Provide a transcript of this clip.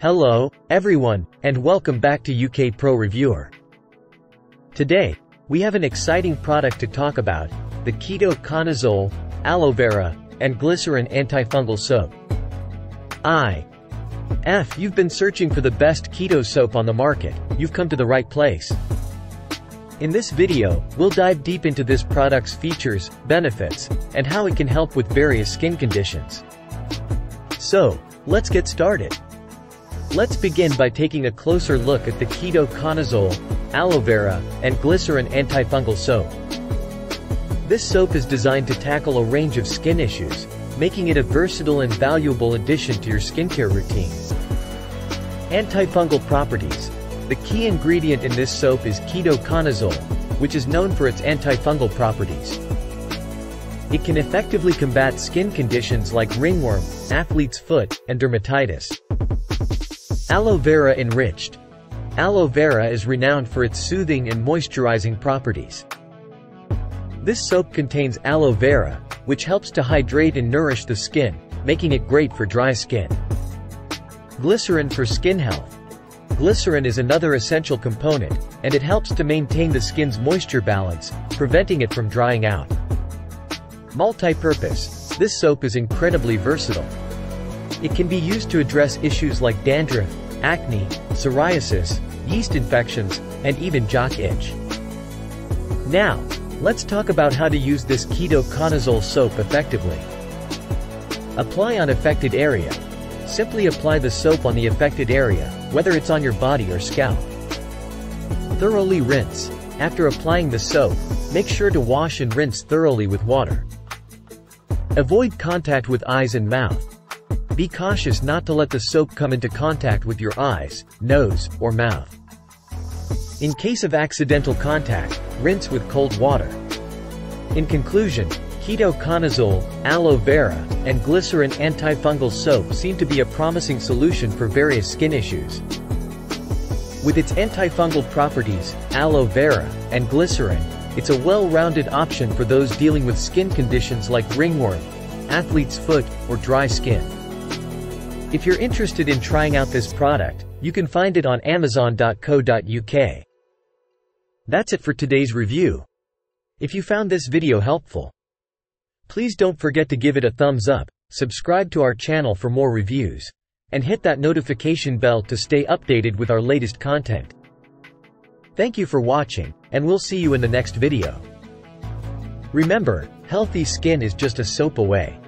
Hello, everyone, and welcome back to UK Pro Reviewer. Today, we have an exciting product to talk about, the Ketoconazole, Aloe Vera, and Glycerin Antifungal Soap. If you've been searching for the best keto soap on the market, you've come to the right place. In this video, we'll dive deep into this product's features, benefits, and how it can help with various skin conditions. So, let's get started. Let's begin by taking a closer look at the Ketoconazole, Aloe Vera, and Glycerin Antifungal Soap. This soap is designed to tackle a range of skin issues, making it a versatile and valuable addition to your skincare routine. Antifungal properties. The key ingredient in this soap is ketoconazole, which is known for its antifungal properties. It can effectively combat skin conditions like ringworm, athlete's foot, and dermatitis. Aloe vera enriched. Aloe vera is renowned for its soothing and moisturizing properties. This soap contains aloe vera, which helps to hydrate and nourish the skin, making it great for dry skin. Glycerin for skin health. Glycerin is another essential component, and it helps to maintain the skin's moisture balance, preventing it from drying out. Multi-purpose. This soap is incredibly versatile. It can be used to address issues like dandruff, acne, psoriasis, yeast infections, and even jock itch. Now, let's talk about how to use this ketoconazole soap effectively. Apply on affected area. Simply apply the soap on the affected area, whether it's on your body or scalp. Thoroughly rinse. After applying the soap, make sure to wash and rinse thoroughly with water. Avoid contact with eyes and mouth. Be cautious not to let the soap come into contact with your eyes, nose, or mouth. In case of accidental contact, rinse with cold water. In conclusion, ketoconazole, aloe vera, and glycerin antifungal soap seem to be a promising solution for various skin issues. With its antifungal properties, aloe vera, and glycerin, it's a well-rounded option for those dealing with skin conditions like ringworm, athlete's foot, or dry skin. If you're interested in trying out this product, you can find it on amazon.co.uk. That's it for today's review. If you found this video helpful, please don't forget to give it a thumbs up, subscribe to our channel for more reviews, and hit that notification bell to stay updated with our latest content. Thank you for watching, and we'll see you in the next video. Remember, healthy skin is just a soap away.